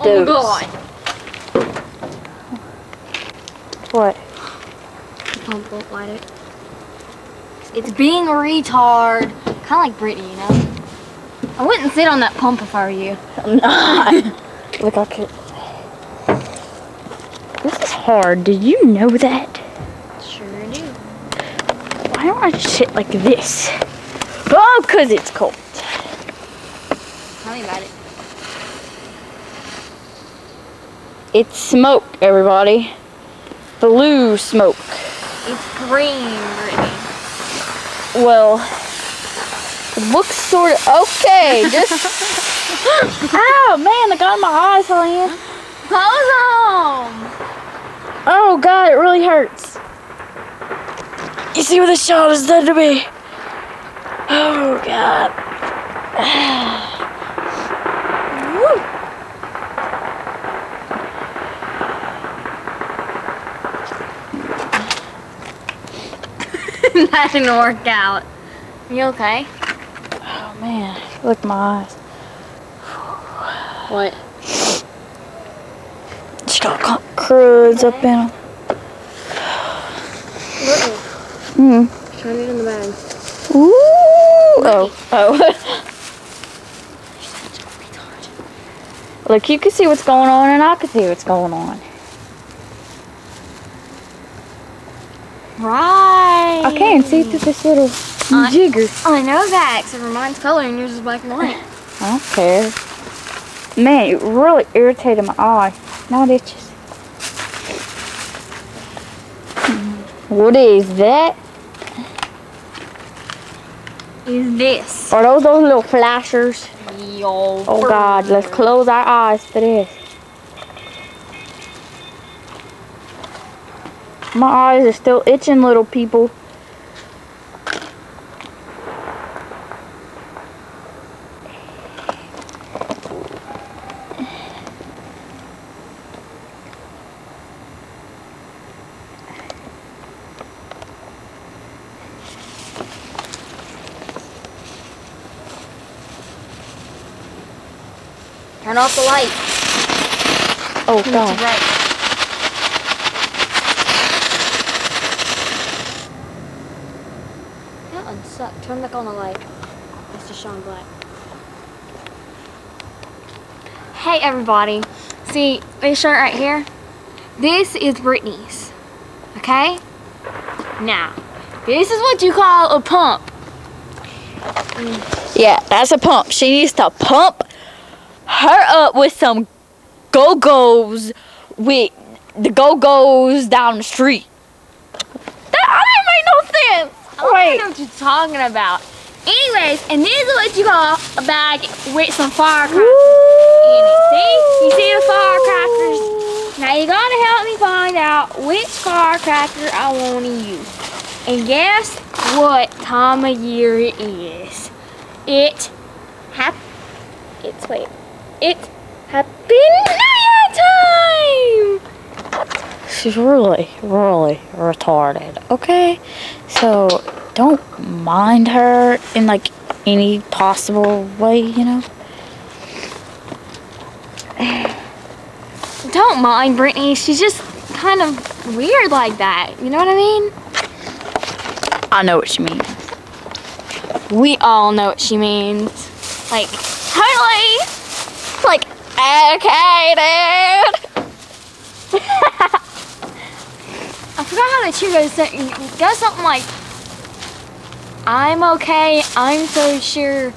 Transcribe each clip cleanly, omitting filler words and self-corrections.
Oh my God. What? The pump won't light it. It's being a retard. Kind of like Brittney, you know? I wouldn't sit on that pump if I were you. I'm not. Look, I could. This is hard. Did you know that? Sure do. Why don't I just sit like this? Oh, because it's cold. Tell me about it. It's smoke, everybody. Blue smoke. It's green, Brittney. Well, it looks sort of okay. Just ow, man! I got my eyes on you. Close on. Oh God, it really hurts. You see what this shot has done to me. Oh God. Woo. That didn't work out. You okay? Oh man, look at my eyes. What? Just got cruds up in them. Mm. Turn it in the bag. Ooh! Oh, oh. You're such a retard. Look, you can see what's going on, and I can see what's going on. Right. I can see through this little jigger. I know that, except for mine's color and yours is black and white. I don't care. Man, it really irritated my eye. Now it itches. What is that? Is this? Are those little flashers? Yo. Oh God, let's close our eyes to this. My eyes are still itching, little people. Turn off the light. Oh, God. Suck. Turn back on the light. It's just shine black. Hey everybody. See this shirt right here? This is Brittney's. Okay? Now, this is what you call a pump. Yeah, that's a pump. She needs to pump her up with some go-go's with the go-go's down the street. That didn't make no sense. I don't know what you're talking about. Anyways, and this is what you call a bag with some firecrackers in it. See? You see the firecrackers? Now you gotta help me find out which firecracker I wanna use. And guess what time of year it is? It's Happy New Year time! She's really, really retarded, okay? So, don't mind her in, like, any possible way, you know? Don't mind Brittney. She's just kind of weird like that. You know what I mean? I know what she means. We all know what she means. Like, totally. Like, okay, dude. I forgot how the cheer goes. It goes something like, I'm okay, I'm so sure.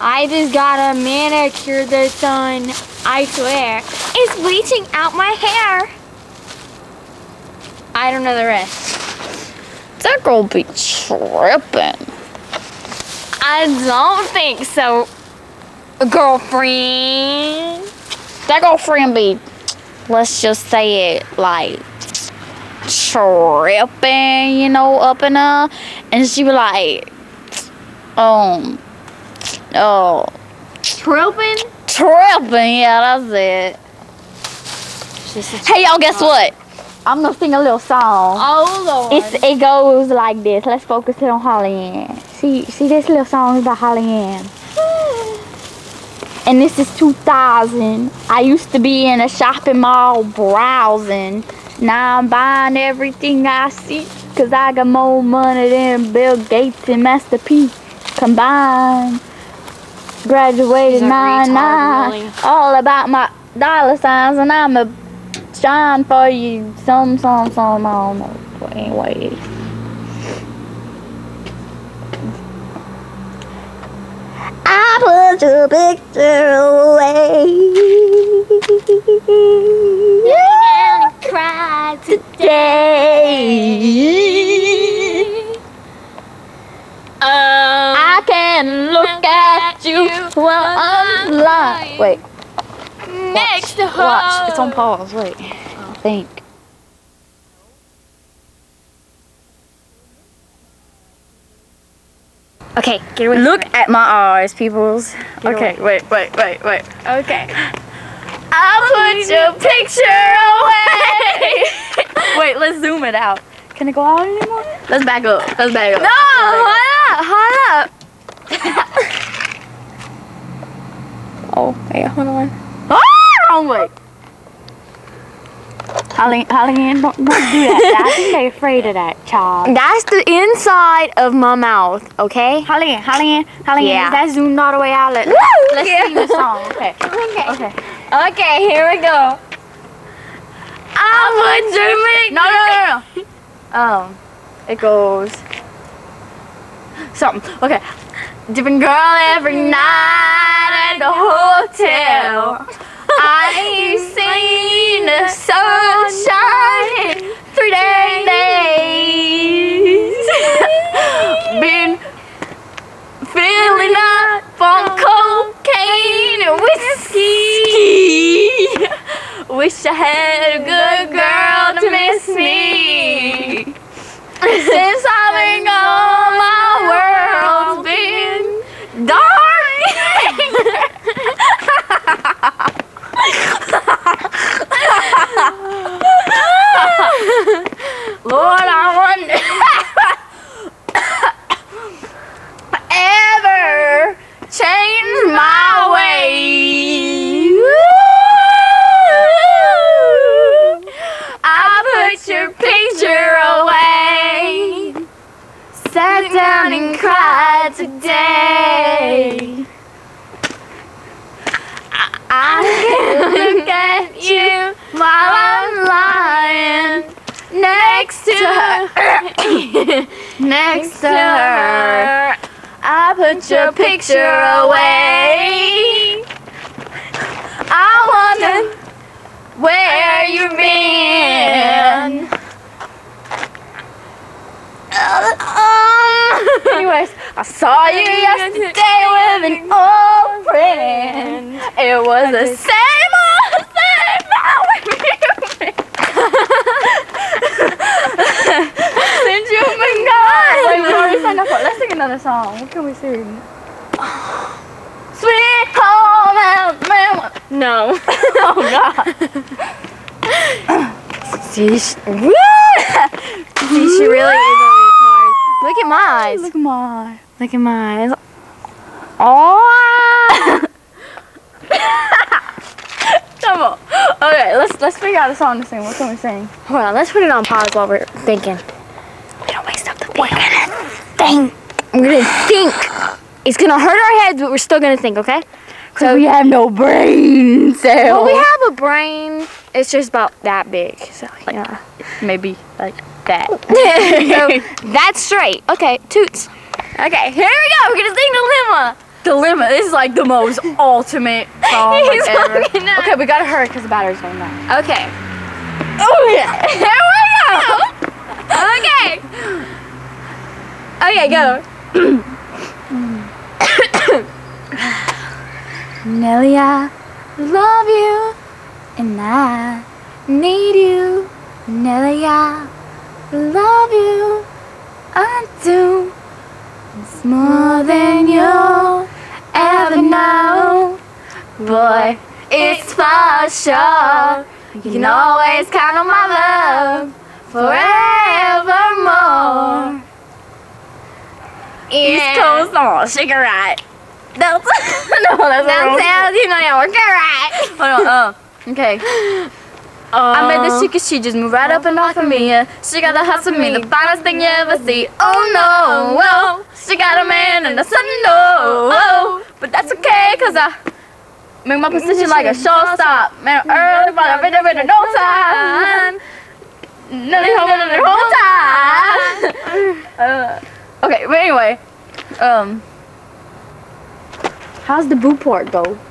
I just got a manicure the sun. I swear. It's bleaching out my hair. I don't know the rest. That girl be tripping. I don't think so, girlfriend. That girlfriend be, let's just say it like, tripping, you know, up and up, and she be like, oh, tripping, yeah, that's it. Hey, y'all, guess what? I'm gonna sing a little song. Oh Lord! It goes like this. Let's focus it on Hollyann. See this little song is by Hollyann. and this is 2000. I used to be in a shopping mall browsing. Now I'm buying everything I see, cause I got more money than Bill Gates and Master P combined. Graduated 99, really. All about my dollar signs, and I'm a shine for you. Some, I don't know. But anyways. I put your picture away. You're gonna cry today. I can look at you while I'm blind. Wait. Next watch. Watch. It's on pause. Wait. Oh. I think. Okay, get away. Look at my eyes, peoples. Get okay, away. Wait. Okay. I'll put your picture away. Wait, let's zoom it out. Can it go out anymore? Let's back up. No, hold up. Oh, wait, hold on. Oh, wrong way. Hollyann, don't do that. I think they're afraid of that, child. That's the inside of my mouth, okay? Hollyann, yeah. That zoomed all the way out. Let's sing the song, okay? Okay, here we go. I'm a German. No. It goes something. Okay. Different girl every night at the hotel. I ain't seen the sunshine in 3 days. Been filling up on cocaine and whiskey. Wish I had a good girl to miss me. Since I've been gone, my world's been dark. Lord, I wonder ever change my way. I put your picture away. Sat down and cried today. I can look at you while I'm lying next to her. I put your picture away. I wonder where you've been. Anyways, I saw you yesterday with an old friend. It was the same old thing now with you. Since you've been gone. Wait, we already signed up for it. Let's sing another song. What can we sing? Sweet Home Alabama. No. Oh God. See, she really is a retard. Look at my eyes. Look at my eyes. Oh. Come on. Okay, let's figure out a song to sing. What can we sing? Hold on, let's put it on pause while we're thinking. We don't waste up the video. We're gonna think. It's gonna hurt our heads, but we're still gonna think, okay? So we have no brain cells. Well, we have a brain. It's just about that big. So like, yeah. Maybe like that. So that's straight. Okay, toots. Okay, here we go. We're gonna sing Dilemma. This is like the most ultimate song ever. Okay, we gotta hurry because the battery's going down. Okay. Oh yeah. Here we go. Okay. Okay, go. Nelly, I love you and I need you. Nelly, I love you. I do. It's more than you'll ever know. Boy, it's for sure. You can always count on my love forevermore. East Coast on, shake it right. Don't sao chứ ngồi on carrot. Hold on, okay. I met this chick 'cause she just moved right up and off of me. She got the hustle me, the finest thing you ever see. Oh no, well, she got a man and a son, no. Oh, but that's okay 'cause I make my position like a shortstop. Man, early, but I've been there in no time. Nothing home in the whole time. Okay, but anyway, how's the boo part go?